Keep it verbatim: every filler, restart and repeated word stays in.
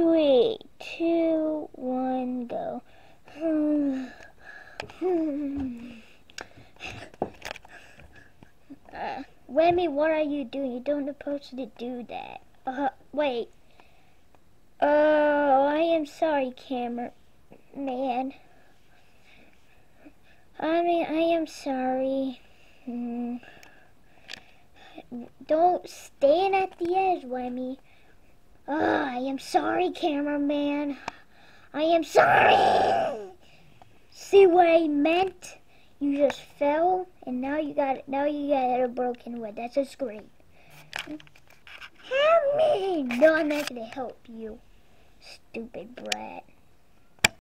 Three, two, one, go. uh, Whammy, what are you doing? You don't supposed to do that. Uh, wait. Oh, I am sorry, camera man. I mean, I am sorry. Hmm. Don't stand at the edge, Whammy. Oh, I am sorry, cameraman. I am sorry. See what I meant? You just fell, and now you got now you got a broken wood. That's a scream. Help me! No, I'm not gonna help you, stupid brat.